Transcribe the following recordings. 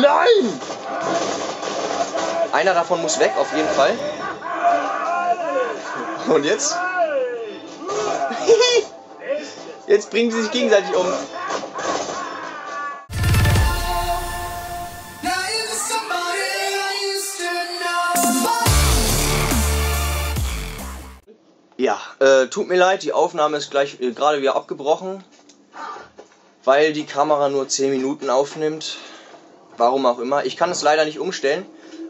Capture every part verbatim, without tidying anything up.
Nein! Einer davon muss weg, auf jeden Fall. Und jetzt? Jetzt bringen sie sich gegenseitig um. Ja, äh, tut mir leid, die Aufnahme ist gleich äh, gerade wieder abgebrochen, weil die Kamera nur zehn Minuten aufnimmt. Warum auch immer. Ich kann es leider nicht umstellen.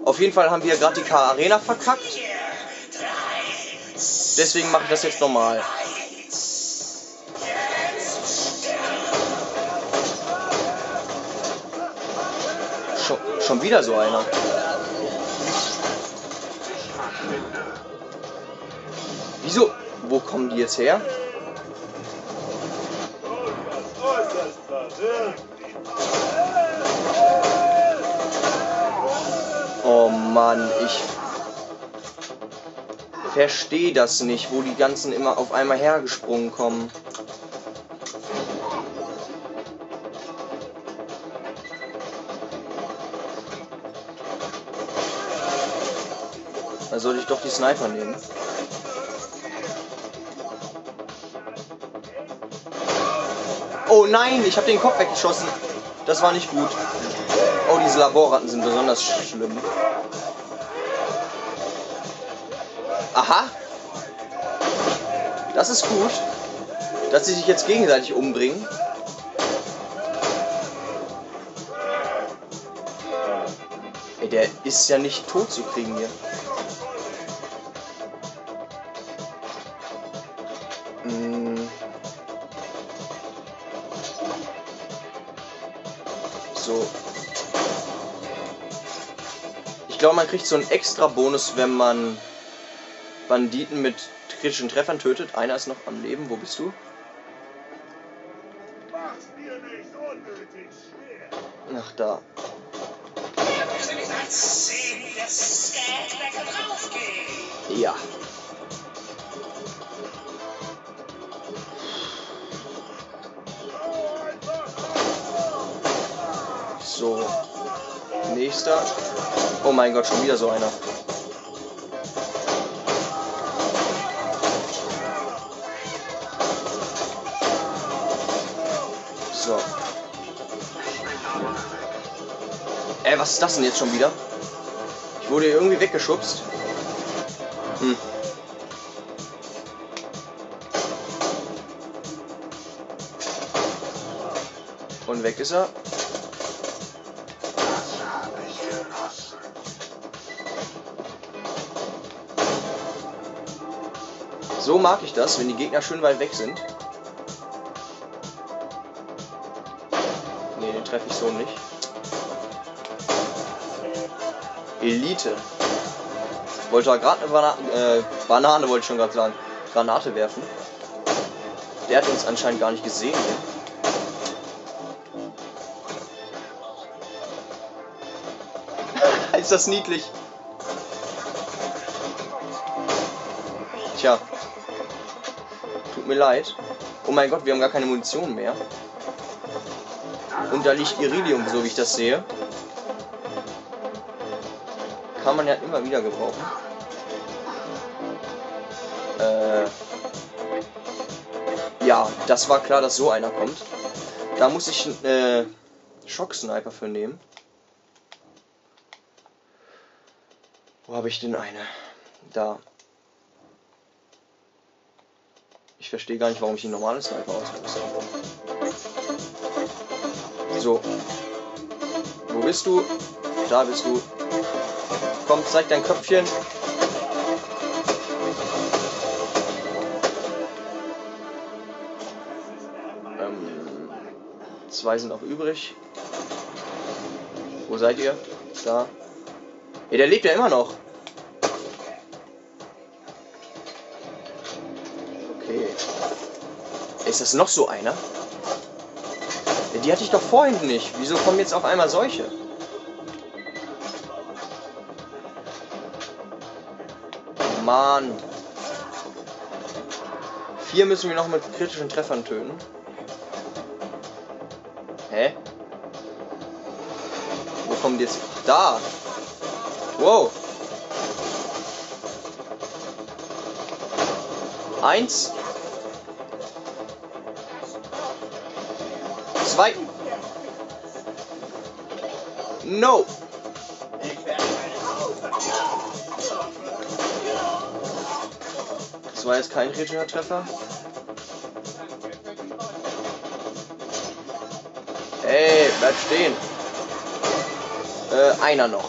Auf jeden Fall haben wir gerade die K-Arena verkackt. Deswegen mache ich das jetzt normal. Schon, schon wieder so einer. Wieso? Wo kommen die jetzt her? Oh Mann, ich verstehe das nicht, wo die ganzen immer auf einmal hergesprungen kommen. Da sollte ich doch die Sniper nehmen. Oh nein, ich habe den Kopf weggeschossen. Das war nicht gut. Oh, diese Laborratten sind besonders schlimm. Aha. Das ist gut, dass sie sich jetzt gegenseitig umbringen. Ey, der ist ja nicht tot zu kriegen hier. Hm. So. Ich glaube, man kriegt so einen extra Bonus, wenn man Banditen mit kritischen Treffern tötet. Einer ist noch am Leben. Wo bist du? Ach, da. Ja. So. Nächster. Oh mein Gott, schon wieder so einer. So. Ey, was ist das denn jetzt schon wieder? Ich wurde hier irgendwie weggeschubst. Hm. Und weg ist er. So mag ich das, wenn die Gegner schön weit weg sind. Ne, den treffe ich so nicht. Elite. Wollte er gerade eine Bana äh, Banane, wollte ich schon gerade sagen, Granate werfen. Der hat uns anscheinend gar nicht gesehen. Ist das niedlich. Tja. Tut mir leid. Oh mein Gott, wir haben gar keine Munition mehr. Und da liegt Iridium, so wie ich das sehe. Kann man ja immer wieder gebrauchen. Äh, ja, das war klar, dass so einer kommt. Da muss ich einen äh, Schocksniper für nehmen. Wo habe ich denn eine? Da. Ich verstehe gar nicht, warum ich einen normalen Sniper ausrüste. So. Wo bist du? Da bist du. Komm, zeig dein Köpfchen. Ähm, zwei sind noch übrig. Wo seid ihr? Da. Ja, der lebt ja immer noch. Okay. Ist das noch so einer? Die hatte ich doch vorhin nicht. Wieso kommen jetzt auf einmal solche? Mann. Vier müssen wir noch mit kritischen Treffern töten. Hä? Wo kommt jetzt da? Wow. Eins. Zwei. No. Das war jetzt kein kritischer Treffer. Ey, bleib stehen. Äh, einer noch.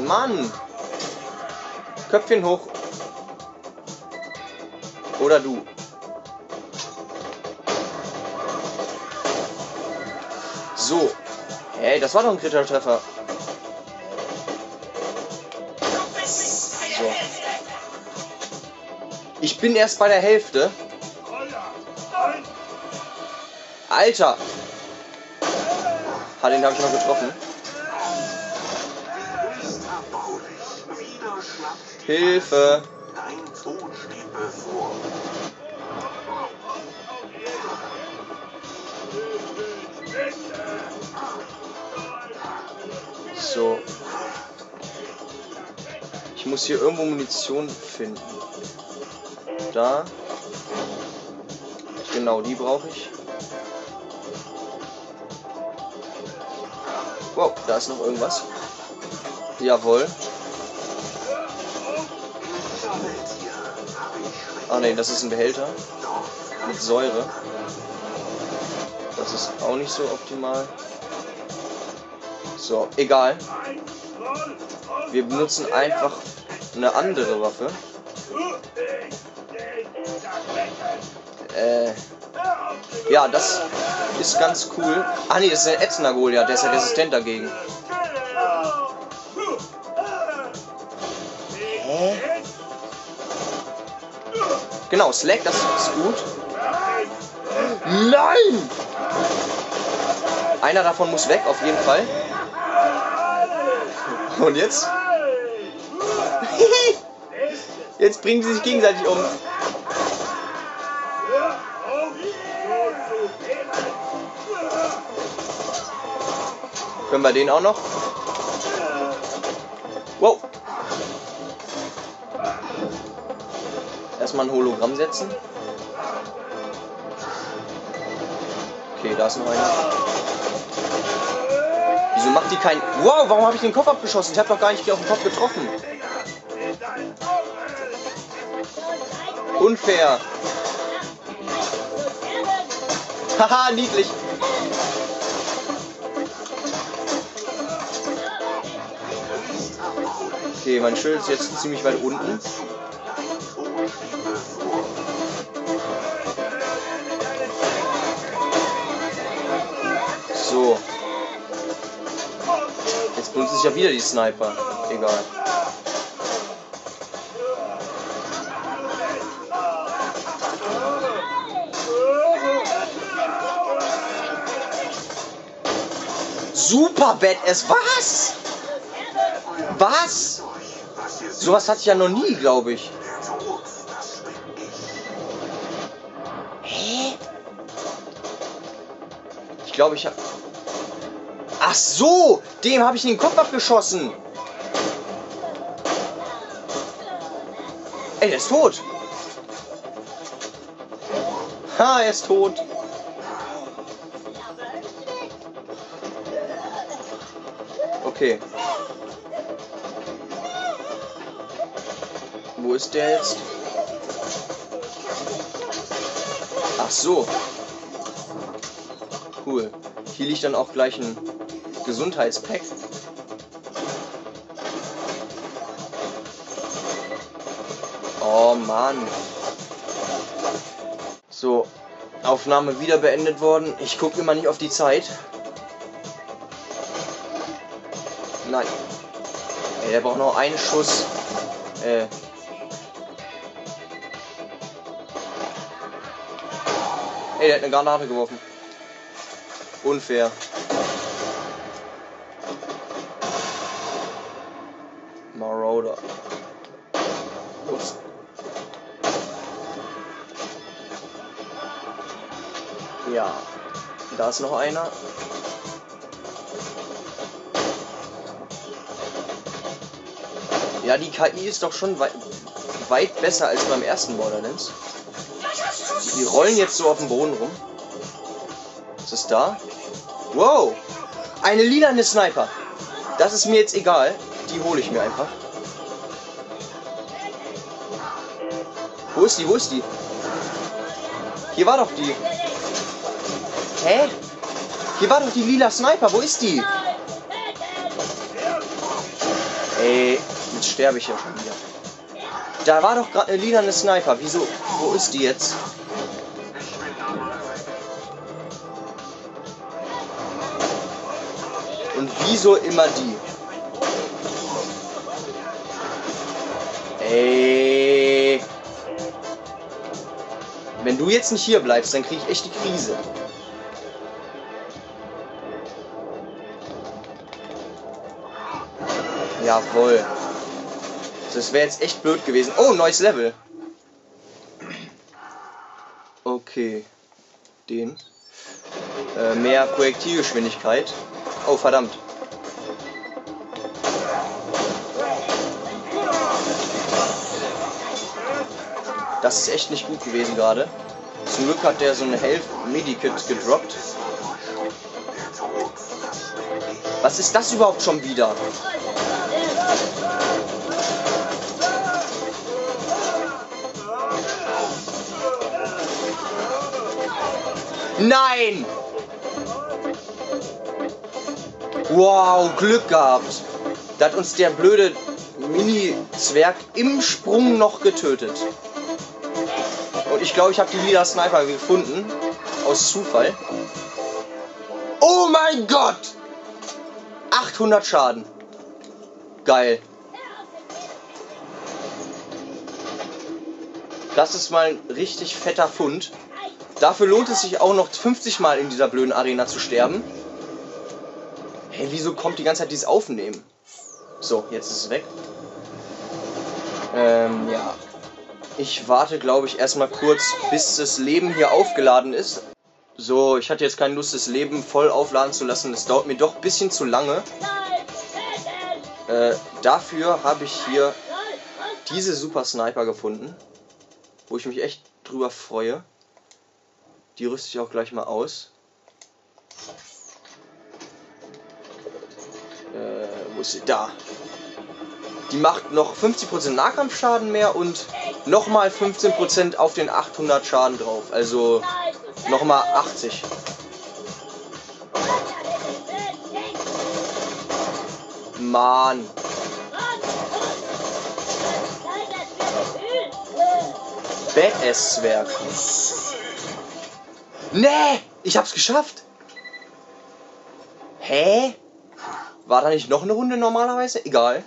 Mann! Köpfchen hoch. Oder du. So. Hey, das war doch ein kritischer Treffer. So. Ich bin erst bei der Hälfte. Alter! Ha, den habe ich noch getroffen. Hilfe! Dein Tod steht bevor. So. Ich muss hier irgendwo Munition finden. Da. Genau, die brauche ich. Wow, da ist noch irgendwas. Jawohl. Ah ne, das ist ein Behälter mit Säure. Das ist auch nicht so optimal. So, egal. Wir benutzen einfach eine andere Waffe. Äh, ja, das ist ganz cool. Ah ne, das ist ein ätzender Goliath, der ist ja resistent dagegen. Genau, Slack, das ist gut. Nein! Einer davon muss weg, auf jeden Fall. Und jetzt? Jetzt bringen sie sich gegenseitig um. Können wir den auch noch? Wow! Erstmal ein Hologramm setzen. Okay, da ist noch einer. Wieso macht die keinen... Wow, warum habe ich den Kopf abgeschossen? Ich habe doch gar nicht auf den Kopf getroffen. Unfair. Haha, niedlich. Okay, mein Schild ist jetzt ziemlich weit unten. So. Jetzt benutze ich ja wieder die Sniper. Egal. Super Badass. Was? Was? Sowas hatte ich ja noch nie, glaube ich. Hä? Ich glaube, ich habe... Ach so, dem habe ich den Kopf abgeschossen. Ey, der ist tot. Ha, er ist tot. Okay. Wo ist der jetzt? Ach so. Cool. Hier liegt dann auch gleich ein Gesundheitspack. Oh Mann. So, Aufnahme wieder beendet worden. Ich gucke immer nicht auf die Zeit. Nein. Ey, der braucht noch einen Schuss. Äh. Ey, der hat eine Granate geworfen. Unfair. Marauder. Ups. Ja, da ist noch einer. Ja, die K I ist doch schon wei weit besser als beim ersten Borderlands. Die rollen jetzt so auf dem Boden rum. Ist das da? Wow! Eine lilane Sniper! Das ist mir jetzt egal. Die hole ich mir einfach. Wo ist die? Wo ist die? Hier war doch die. Hä? Hier war doch die lila Sniper. Wo ist die? Ey, jetzt sterbe ich ja schon wieder. Da war doch gerade eine lila eine Sniper. Wieso? Wo ist die jetzt? Und wieso immer die? Ey. Wenn du jetzt nicht hier bleibst, dann krieg ich echt die Krise. Jawohl. Das wäre jetzt echt blöd gewesen. Oh, neues Level. Okay. Den. Äh, mehr Projektilgeschwindigkeit. Oh, verdammt. Das ist echt nicht gut gewesen gerade. Zum Glück hat der so eine Health-Medikit gedroppt. Was ist das überhaupt schon wieder? Nein! Wow, Glück gehabt. Da hat uns der blöde Mini-Zwerg im Sprung noch getötet. Und ich glaube, ich habe die lila Sniper gefunden. Aus Zufall. Oh mein Gott! achthundert Schaden. Geil. Das ist mal ein richtig fetter Fund. Dafür lohnt es sich auch noch fünfzig Mal in dieser blöden Arena zu sterben. Hey, wieso kommt die ganze Zeit dieses Aufnehmen? So, jetzt ist es weg. Ähm, ja. Ich warte, glaube ich, erstmal kurz, bis das Leben hier aufgeladen ist. So, ich hatte jetzt keine Lust, das Leben voll aufladen zu lassen. Das dauert mir doch ein bisschen zu lange. Äh, dafür habe ich hier diese Super Sniper gefunden. Wo ich mich echt drüber freue. Die rüste ich auch gleich mal aus. Äh, wo ist sie? Da. Die macht noch fünfzig Prozent Nahkampfschaden mehr und nochmal fünfzehn Prozent auf den achthundert Schaden drauf. Also nochmal achtzig. Mann. Badass-Zwerg. Nee, ich hab's geschafft. Hä? War da nicht noch eine Runde normalerweise? Egal.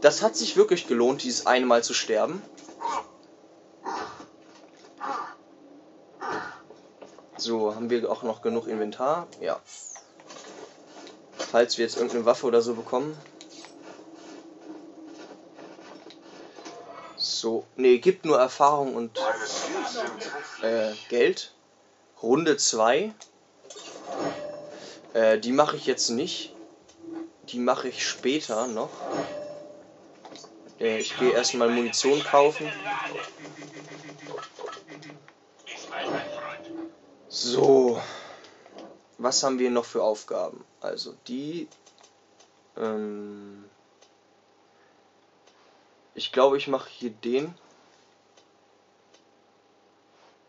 Das hat sich wirklich gelohnt, dieses eine Mal zu sterben. So, haben wir auch noch genug Inventar? Ja. Falls wir jetzt irgendeine Waffe oder so bekommen. So, nee, gibt nur Erfahrung und äh, Geld. Runde zwei. Äh, die mache ich jetzt nicht. Die mache ich später noch. Äh, ich gehe erstmal Munition kaufen. So. Was haben wir noch für Aufgaben? Also die... Ähm, ich glaube, ich mache hier den.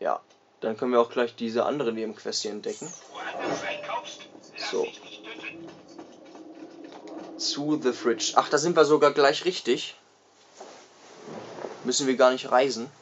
Ja. Dann können wir auch gleich diese andere Nebenquest hier entdecken. So. Zu the Fridge. Ach, da sind wir sogar gleich richtig. Müssen wir gar nicht reisen.